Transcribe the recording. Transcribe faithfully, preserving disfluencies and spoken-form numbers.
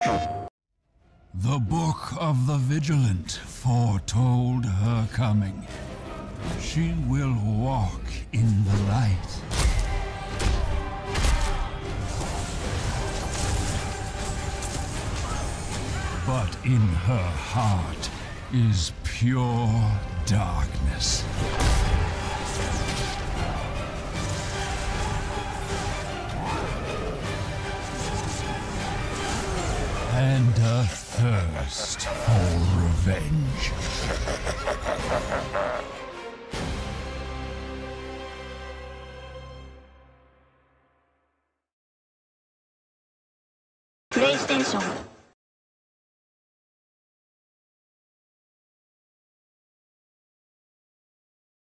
The Book of the Vigilant foretold her coming. She will walk in the light. But in her heart is pure darkness. And a thirst for revenge. PlayStation.